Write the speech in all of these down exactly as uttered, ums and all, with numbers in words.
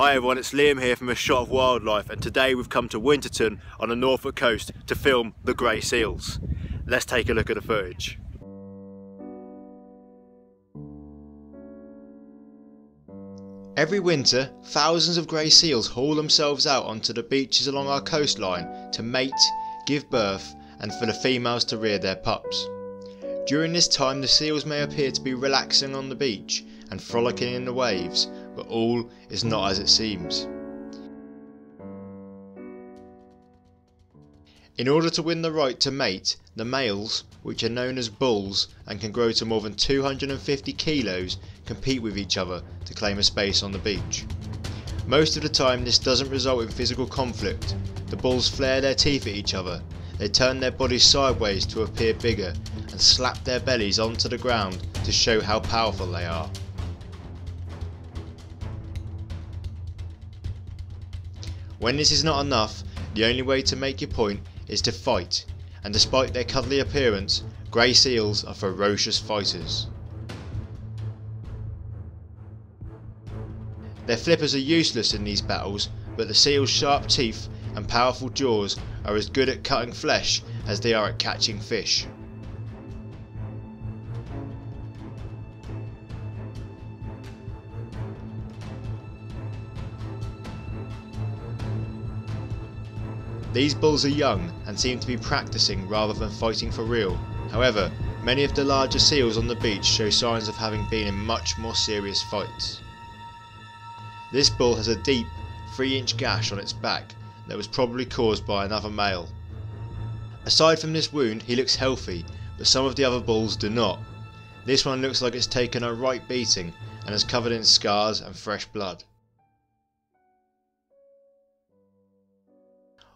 Hi everyone, it's Liam here from A Shot of Wildlife, and today we've come to Winterton on the Norfolk coast to film the grey seals. Let's take a look at the footage. Every winter, thousands of grey seals haul themselves out onto the beaches along our coastline to mate, give birth, and for the females to rear their pups. During this time, the seals may appear to be relaxing on the beach and frolicking in the waves, but all is not as it seems. In order to win the right to mate, the males, which are known as bulls and can grow to more than two hundred fifty kilos, compete with each other to claim a space on the beach. Most of the time this doesn't result in physical conflict. The bulls flare their teeth at each other, they turn their bodies sideways to appear bigger and slap their bellies onto the ground to show how powerful they are. When this is not enough, the only way to make your point is to fight, and despite their cuddly appearance, grey seals are ferocious fighters. Their flippers are useless in these battles, but the seals' sharp teeth and powerful jaws are as good at cutting flesh as they are at catching fish. These bulls are young and seem to be practicing rather than fighting for real. However, many of the larger seals on the beach show signs of having been in much more serious fights. This bull has a deep three inch gash on its back that was probably caused by another male. Aside from this wound, he looks healthy, but some of the other bulls do not. This one looks like it's taken a right beating and is covered in scars and fresh blood.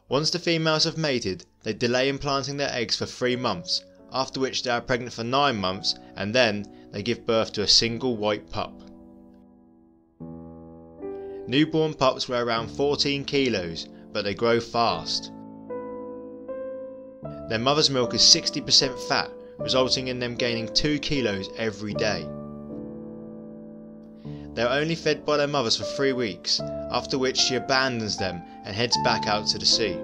Once the females have mated, they delay implanting their eggs for three months, after which they are pregnant for nine months, and then they give birth to a single white pup. Newborn pups weigh around fourteen kilos, but they grow fast. Their mother's milk is sixty percent fat, resulting in them gaining two kilos every day. They are only fed by their mothers for three weeks, after which she abandons them and heads back out to the sea.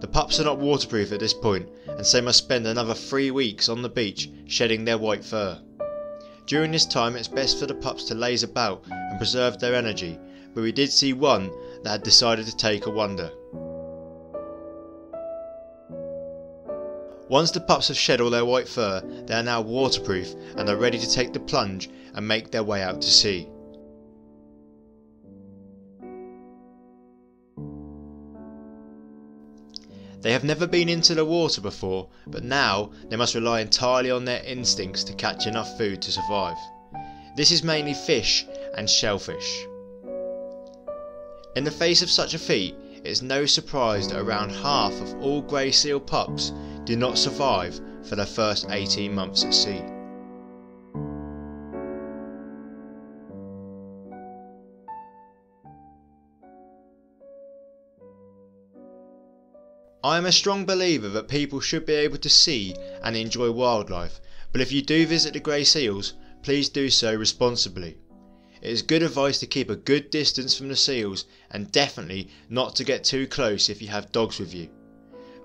The pups are not waterproof at this point, and so must spend another three weeks on the beach shedding their white fur. During this time it's best for the pups to laze about and preserve their energy, but we did see one that had decided to take a wander. Once the pups have shed all their white fur, they are now waterproof and are ready to take the plunge and make their way out to sea. They have never been into the water before, but now they must rely entirely on their instincts to catch enough food to survive. This is mainly fish and shellfish. In the face of such a feat, it is no surprise that around half of all grey seal pups do not survive for their first eighteen months at sea. I am a strong believer that people should be able to see and enjoy wildlife, but if you do visit the grey seals, please do so responsibly. It is good advice to keep a good distance from the seals, and definitely not to get too close if you have dogs with you.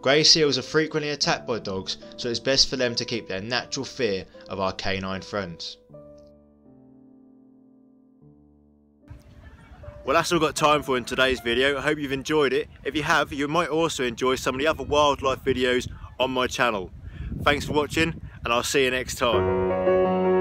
Grey seals are frequently attacked by dogs, so it's best for them to keep their natural fear of our canine friends. Well, that's all I've got time for in today's video. I hope you've enjoyed it. If you have, you might also enjoy some of the other wildlife videos on my channel. Thanks for watching, and I'll see you next time.